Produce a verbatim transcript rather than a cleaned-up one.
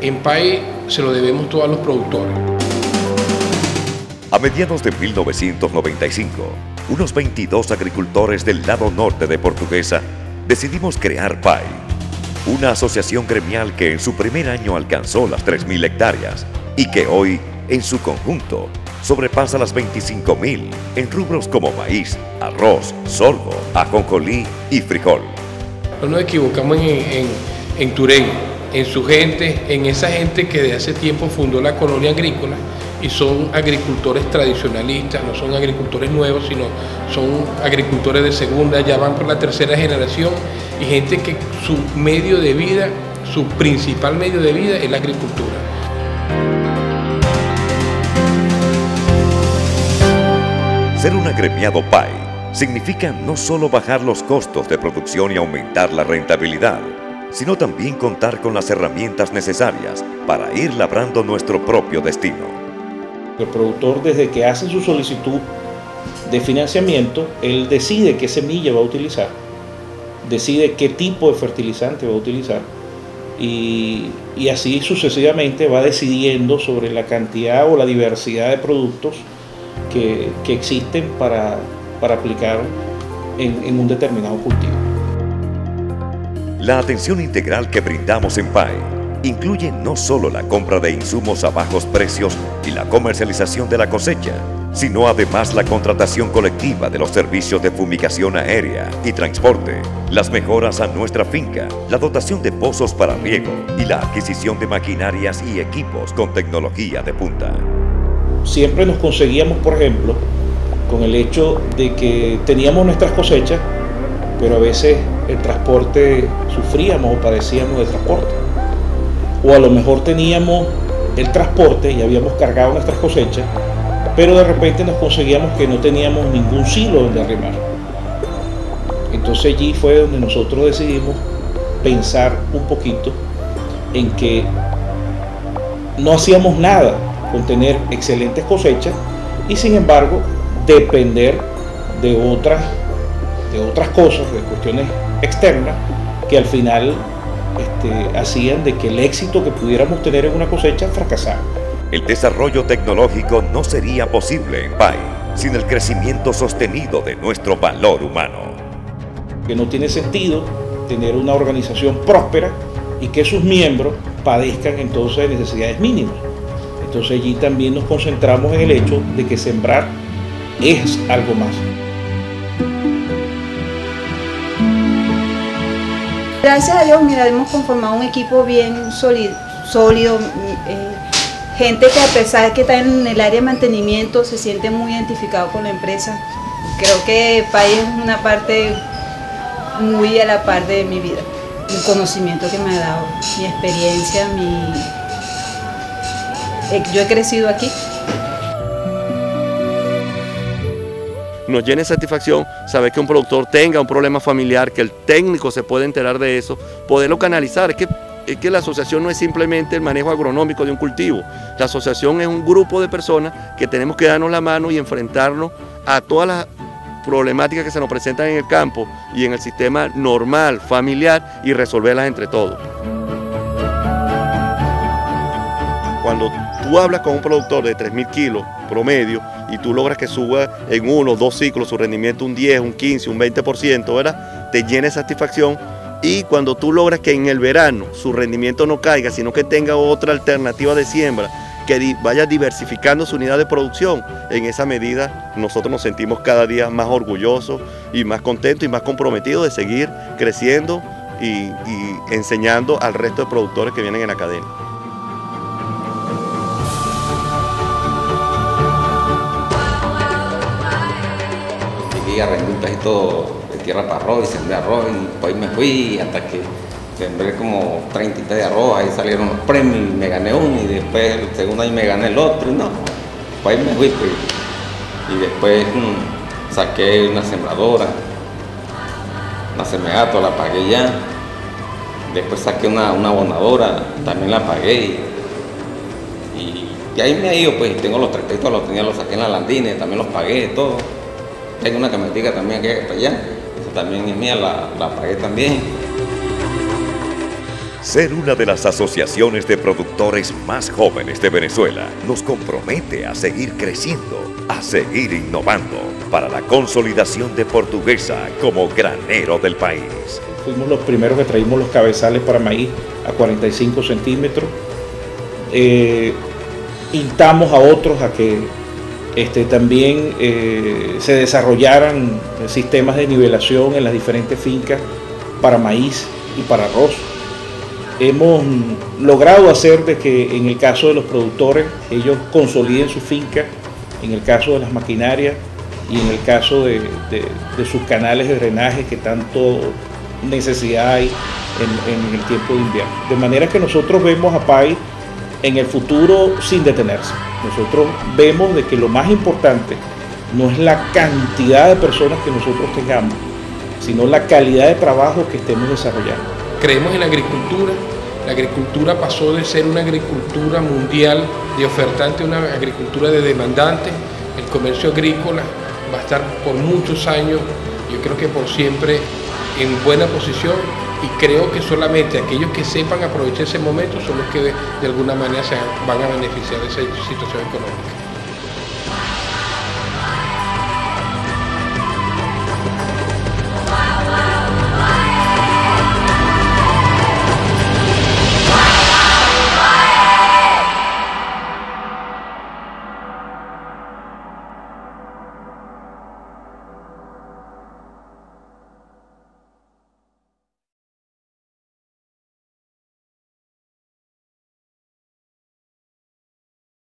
En P A I se lo debemos todos a los productores. A mediados de mil novecientos noventa y cinco, unos veintidós agricultores del lado norte de Portuguesa decidimos crear P A I, una asociación gremial que en su primer año alcanzó las tres mil hectáreas y que hoy, en su conjunto, sobrepasa las veinticinco mil en rubros como maíz, arroz, sorgo, ajonjolí y frijol. No nos equivocamos en, en, en Turén, en su gente, en esa gente que desde hace tiempo fundó la colonia agrícola y son agricultores tradicionalistas, no son agricultores nuevos, sino son agricultores de segunda, ya van por la tercera generación y gente que su medio de vida, su principal medio de vida es la agricultura. Ser un agremiado P A I significa no solo bajar los costos de producción y aumentar la rentabilidad, sino también contar con las herramientas necesarias para ir labrando nuestro propio destino. El productor, desde que hace su solicitud de financiamiento, él decide qué semilla va a utilizar, decide qué tipo de fertilizante va a utilizar y, y así sucesivamente va decidiendo sobre la cantidad o la diversidad de productos que, que existen para, para aplicar en, en un determinado cultivo. La atención integral que brindamos en P A I incluye no solo la compra de insumos a bajos precios y la comercialización de la cosecha, sino además la contratación colectiva de los servicios de fumigación aérea y transporte, las mejoras a nuestra finca, la dotación de pozos para riego y la adquisición de maquinarias y equipos con tecnología de punta. Siempre nos conseguíamos, por ejemplo, con el hecho de que teníamos nuestras cosechas, pero a veces el transporte sufríamos o padecíamos de transporte. O a lo mejor teníamos el transporte y habíamos cargado nuestras cosechas, pero de repente nos conseguíamos que no teníamos ningún silo donde arrimar. Entonces allí fue donde nosotros decidimos pensar un poquito en que no hacíamos nada con tener excelentes cosechas y sin embargo depender de otras de otras cosas, de cuestiones externas, que al final este, hacían de que el éxito que pudiéramos tener en una cosecha fracasara. El desarrollo tecnológico no sería posible en P A I sin el crecimiento sostenido de nuestro valor humano. Que no tiene sentido tener una organización próspera y que sus miembros padezcan entonces de necesidades mínimas. Entonces allí también nos concentramos en el hecho de que sembrar es algo más. Gracias a Dios, mira, hemos conformado un equipo bien sólido, sólido eh, gente que a pesar de que está en el área de mantenimiento se siente muy identificado con la empresa. Creo que P A I es una parte muy a la par de mi vida. El conocimiento que me ha dado, mi experiencia, mi... yo he crecido aquí. Nos llena de satisfacción saber que un productor tenga un problema familiar, que el técnico se puede enterar de eso, poderlo canalizar. Es que, es que la asociación no es simplemente el manejo agronómico de un cultivo. La asociación es un grupo de personas que tenemos que darnos la mano y enfrentarnos a todas las problemáticas que se nos presentan en el campo y en el sistema normal, familiar, y resolverlas entre todos. Cuando tú hablas con un productor de tres mil kilos promedio y tú logras que suba en uno o dos ciclos su rendimiento un diez, un quince, un veinte por ciento, ¿verdad? Te llena de satisfacción. Y cuando tú logras que en el verano su rendimiento no caiga, sino que tenga otra alternativa de siembra, que vaya diversificando su unidad de producción, en esa medida nosotros nos sentimos cada día más orgullosos y más contentos y más comprometidos de seguir creciendo y, y enseñando al resto de productores que vienen en la cadena. Arrendé un pedacito de tierra para arroz y sembré arroz y pues me fui hasta que sembré como treinta de arroz, ahí salieron los premios y me gané uno y después el segundo ahí me gané el otro y no, pues ahí me fui pues. Y después mmm, saqué una sembradora, una semegato, la pagué ya, después saqué una, una abonadora, también la pagué y, y Y ahí me ha ido, pues, tengo los tractitos, los tenía, los saqué en la Landine, también los pagué, todo. Tengo una camionetica también que está allá, esa también es mía, la, la pagué también. Ser una de las asociaciones de productores más jóvenes de Venezuela nos compromete a seguir creciendo, a seguir innovando para la consolidación de Portuguesa como granero del país. Fuimos los primeros que traímos los cabezales para maíz a cuarenta y cinco centímetros. Eh, Instamos a otros a que este, también eh, se desarrollaran sistemas de nivelación en las diferentes fincas para maíz y para arroz. Hemos logrado hacer de que en el caso de los productores ellos consoliden sus fincas, en el caso de las maquinarias y en el caso de, de, de sus canales de drenaje que tanto necesidad hay en, en el tiempo de invierno. De manera que nosotros vemos a P A I en el futuro sin detenerse. Nosotros vemos de que lo más importante no es la cantidad de personas que nosotros tengamos, sino la calidad de trabajo que estemos desarrollando. Creemos en la agricultura. La agricultura pasó de ser una agricultura mundial de ofertante a una agricultura de demandante. El comercio agrícola va a estar por muchos años, yo creo que por siempre, en buena posición. Y creo que solamente aquellos que sepan aprovechar ese momento son los que de, de alguna manera se van a beneficiar de esa situación económica.